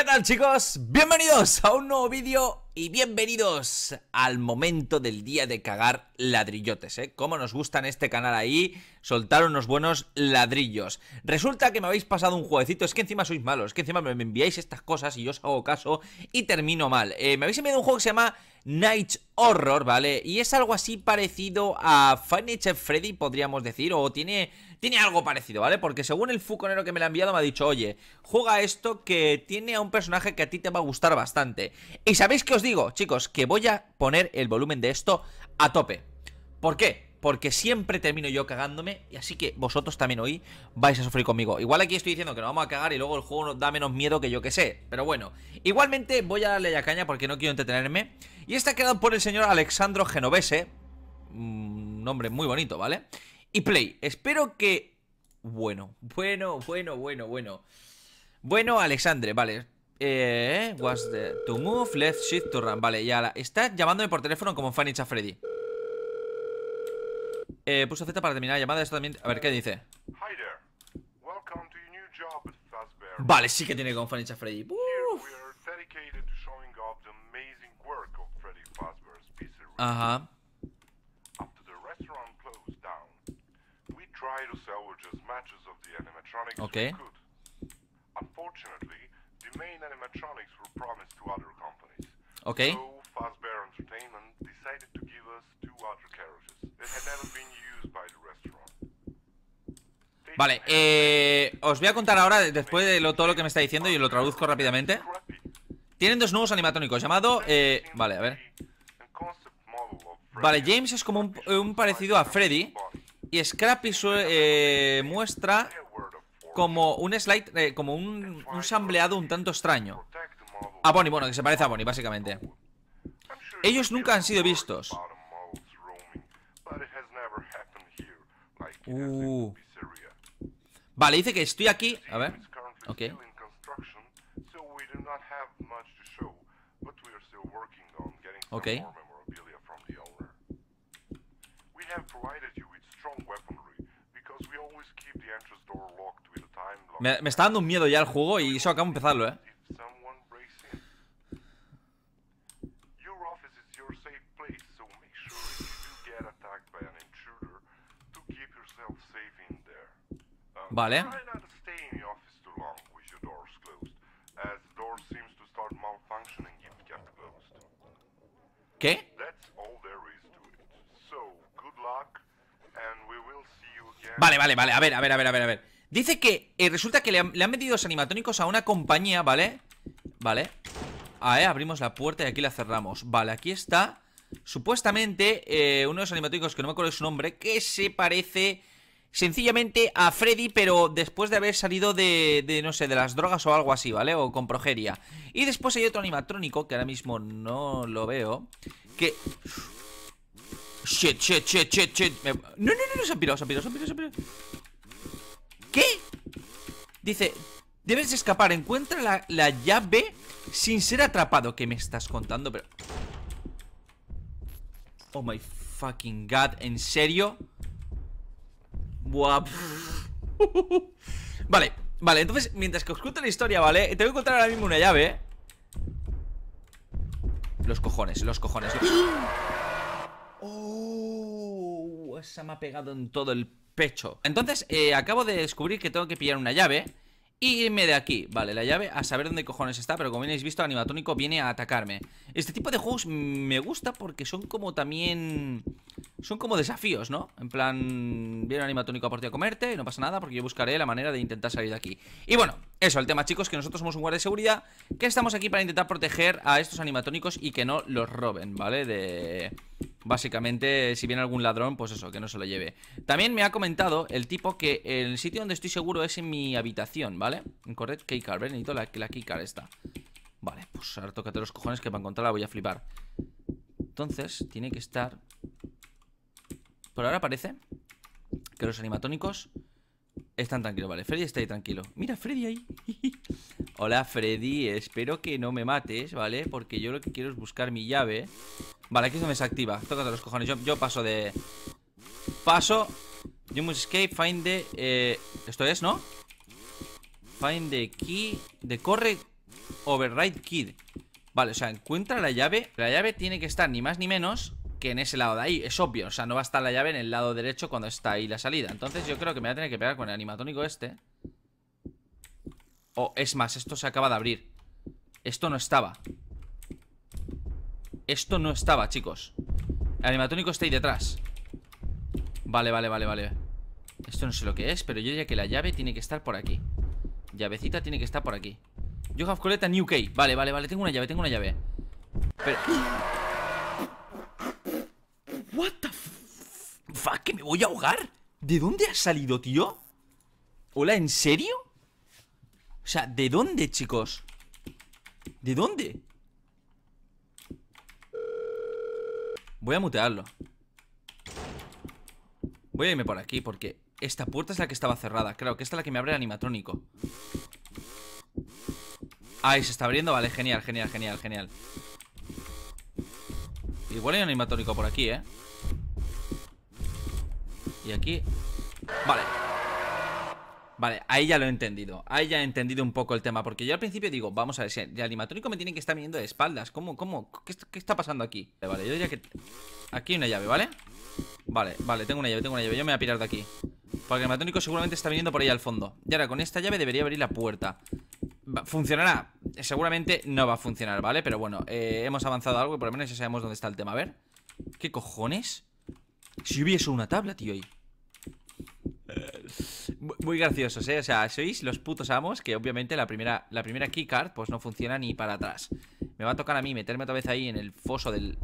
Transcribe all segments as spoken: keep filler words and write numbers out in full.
¿Qué tal, chicos? Bienvenidos a un nuevo vídeo y bienvenidos al momento del día de cagar ladrillotes, ¿eh? Como nos gusta en este canal ahí soltar unos buenos ladrillos. Resulta que me habéis pasado un jueguecito, es que encima sois malos, es que encima me enviáis estas cosas y yo os hago caso y termino mal. Eh, me habéis enviado un juego que se llama Night Horror, ¿vale? Y es algo así parecido a Fanny Chafreddy, podríamos decir, o tiene, tiene algo parecido, ¿vale? Porque según el fuconero que me lo ha enviado me ha dicho, oye, juega esto que tiene a un personaje que a ti te va a gustar bastante. ¿Y sabéis qué os digo, chicos? Que voy a poner el volumen de esto a tope. ¿Por qué? Porque siempre termino yo cagándome y así que vosotros también hoy vais a sufrir conmigo. Igual aquí estoy diciendo que nos vamos a cagar y luego el juego nos da menos miedo que yo que sé, pero bueno. Igualmente voy a darle ya caña porque no quiero entretenerme. Y está creado por el señor Alexandre Genovese, un nombre muy bonito, ¿vale? Y play, espero que... Bueno, bueno, bueno, bueno, bueno. Bueno, Alexandre, vale. Eh, what's the... to move, left shift to run. Vale, ya la... está llamándome por teléfono como Fanny Chafreddy. Eh, puso Z para terminar la llamada, esto también... A ver, ¿qué dice? Vale, sí que tiene con Fanny Chafreddy. Ajá. Ok. Ok. Vale, eh, os voy a contar ahora, después de lo, todo lo que me está diciendo, y lo traduzco rápidamente. Tienen dos nuevos animatónicos, llamado... Eh, vale, a ver. Vale, James es como un, un parecido a Freddy. Y Scrappy su, eh, muestra como un slide, eh, como un, un sambleado un tanto extraño. A Bonnie, bueno, que se parece a Bonnie, básicamente. Ellos nunca han sido vistos. Uh... Vale, dice que estoy aquí. A ver. Ok. Ok. Me, me está dando un miedo ya el juego y eso acabo de empezarlo, ¿eh? Vale. ¿Qué? Vale, vale, vale, a ver, a ver, a ver, a ver, a ver. Dice que eh, resulta que le han, le han metido los animatónicos a una compañía, ¿vale? Vale. Ah, eh, abrimos la puerta y aquí la cerramos. Vale, aquí está. Supuestamente eh, uno de los animatónicos, que no me acuerdo de su nombre, que se parece... sencillamente a Freddy, pero después de haber salido de, de, no sé, de las drogas o algo así, ¿vale? O con progeria. Y después hay otro animatrónico, que ahora mismo no lo veo, que... Shit, shit, shit, shit, shit. Me... No, no, no, no, se han pirado, se han pirado, se han pirado, se han pirado. ¿Qué? Dice, debes escapar, encuentra la, la llave sin ser atrapado. ¿Qué me estás contando? Pero... Oh my fucking god, ¿en serio? Buah. Vale, vale, entonces, mientras que os cuento la historia, ¿vale? Te voy a encontrar ahora mismo una llave, ¿eh? Los cojones, los cojones. Oh, esa me ha pegado en todo el pecho. Entonces, eh, acabo de descubrir que tengo que pillar una llave y irme de aquí. Vale, la llave a saber dónde cojones está, pero como bien habéis visto, el animatónico viene a atacarme. Este tipo de juegos me gusta porque son como también... son como desafíos, ¿no? En plan, viene un animatónico a por ti a comerte y no pasa nada porque yo buscaré la manera de intentar salir de aquí. Y bueno, eso, el tema, chicos, que nosotros somos un guardia de seguridad, que estamos aquí para intentar proteger a estos animatónicos y que no los roben, ¿vale? De... básicamente, si viene algún ladrón, pues eso, que no se lo lleve. También me ha comentado el tipo que el sitio donde estoy seguro es en mi habitación, ¿vale? Incorrect keycard, ¿vale? Necesito la, la keycard esta. Vale, pues ahora tócate los cojones que para encontrarla voy a flipar. Entonces, tiene que estar... Por ahora parece que los animatónicos están tranquilos, vale, Freddy está ahí tranquilo. Mira, Freddy ahí. Hola, Freddy, espero que no me mates, ¿vale? Porque yo lo que quiero es buscar mi llave. Vale, aquí es donde se activa. Tócate los cojones, yo, yo paso de... Paso. You must escape, find the... Eh... Esto es, ¿no? Find the key. De corre... Override Kid. Vale, o sea, encuentra la llave. La llave tiene que estar ni más ni menos que en ese lado de ahí, es obvio, o sea, no va a estar la llave en el lado derecho cuando está ahí la salida. Entonces yo creo que me voy a tener que pegar con el animatónico este. O, oh, es más, esto se acaba de abrir. Esto no estaba. Esto no estaba, chicos. El animatónico está ahí detrás. Vale, vale, vale, vale. Esto no sé lo que es, pero yo diría que la llave tiene que estar por aquí. Llavecita tiene que estar por aquí. You have collected new key. Vale, vale, vale, tengo una llave, tengo una llave. Pero... what the fuck, que me voy a ahogar. ¿De dónde has salido, tío? Hola, ¿en serio? O sea, ¿de dónde, chicos? ¿De dónde? Voy a mutearlo. Voy a irme por aquí porque esta puerta es la que estaba cerrada. Creo que esta es la que me abre el animatrónico. Ahí se está abriendo, vale, genial, genial, genial, genial. Igual hay un animatrónico por aquí, eh. Y aquí... vale. Vale, ahí ya lo he entendido. Ahí ya he entendido un poco el tema. Porque yo al principio digo, vamos a ver, si el animatrónico me tiene que estar viniendo de espaldas. ¿Cómo, cómo? ¿Qué, qué está pasando aquí? Vale, vale, yo diría que... aquí hay una llave, ¿vale? Vale, vale, tengo una llave, tengo una llave. Yo me voy a pirar de aquí. Porque el animatrónico seguramente está viniendo por ahí al fondo. Y ahora con esta llave debería abrir la puerta. ¿Funcionará? Seguramente no va a funcionar, ¿vale? Pero bueno, eh, hemos avanzado algo y por lo menos ya sabemos dónde está el tema. A ver, ¿qué cojones? Si hubiese una tabla, tío, ahí. Muy graciosos, ¿eh? O sea, sois los putos amos. Que obviamente la primera, la primera keycard pues no funciona ni para atrás. Me va a tocar a mí meterme otra vez ahí en el foso del...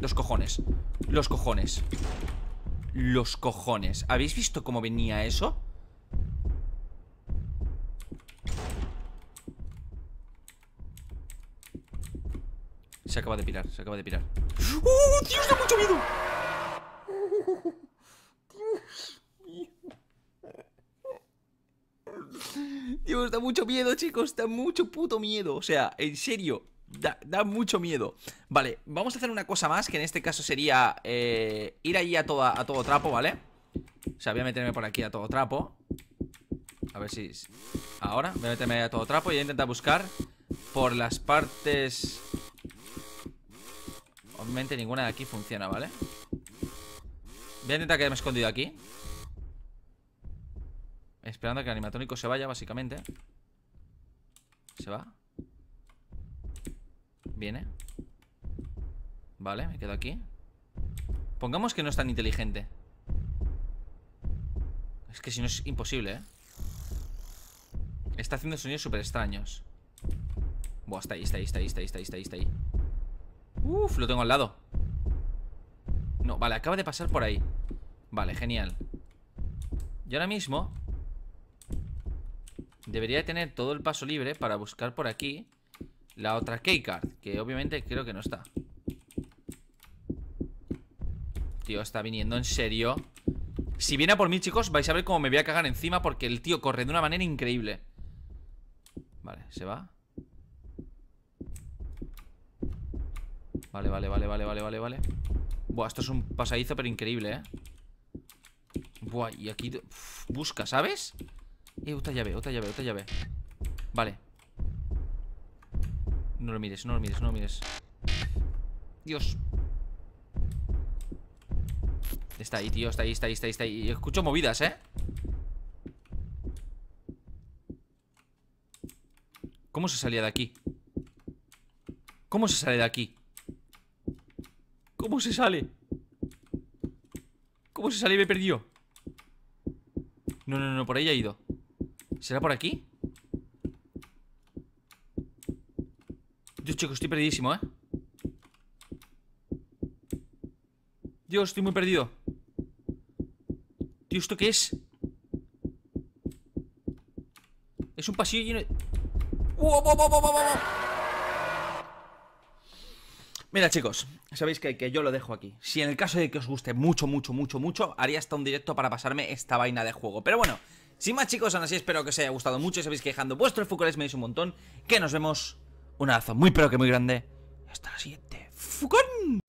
los cojones. Los cojones. Los cojones. ¿Habéis visto cómo venía eso? Se acaba de pirar, se acaba de pirar. ¡Oh, Dios, da mucho miedo! Dios mío. Dios, da mucho miedo, chicos. Da mucho puto miedo. O sea, en serio. Da, da mucho miedo. Vale, vamos a hacer una cosa más, que en este caso sería eh, ir ahí a, toda, a todo trapo, ¿vale? O sea, voy a meterme por aquí a todo trapo. A ver si... ahora voy a meterme a todo trapo y voy a intentar buscar por las partes. Obviamente ninguna de aquí funciona, ¿vale? Voy a intentar quedarme escondido aquí, esperando a que el animatrónico se vaya, básicamente. Se va. Viene. Vale, me quedo aquí. Pongamos que no es tan inteligente. Es que si no es imposible, ¿eh? Está haciendo sonidos súper extraños. Buah, está ahí, está ahí, está ahí, está ahí, está ahí, está ahí, está ahí. Uf, lo tengo al lado. No, vale, acaba de pasar por ahí. Vale, genial. Y ahora mismo debería tener todo el paso libre para buscar por aquí la otra keycard, que obviamente creo que no está. Tío, está viniendo, en serio. Si viene a por mí, chicos, vais a ver cómo me voy a cagar encima, porque el tío corre de una manera increíble. Vale, se va. Vale, vale, vale, vale, vale, vale, vale. Buah, esto es un pasadizo pero increíble, eh. Buah, y aquí... uf, busca, ¿sabes? Eh, otra llave, otra llave, otra llave. Vale. No lo mires, no lo mires, no lo mires. Dios. Está ahí, tío, está ahí, está ahí, está ahí, está ahí. Escucho movidas, ¿eh? ¿Cómo se salía de aquí? ¿Cómo se sale de aquí? ¿Cómo se sale? ¿Cómo se sale? Me he perdido. No, no, no, por ahí ha ido. ¿Será por aquí? Dios, chicos, estoy perdidísimo, ¿eh? Dios, estoy muy perdido. Dios, ¿esto qué es? Es un pasillo lleno de... ¡wow, wow, wow, wow, wow! Mira, chicos, sabéis que, que yo lo dejo aquí. Si en el caso de que os guste mucho, mucho, mucho, mucho, haría hasta un directo para pasarme esta vaina de juego. Pero bueno, sin más, chicos, aún así espero que os haya gustado mucho. Y sabéis que dejando vuestros fucores me deis un montón. Que nos vemos. Un abrazo muy pero que muy grande. Hasta la siguiente. ¡Fucón!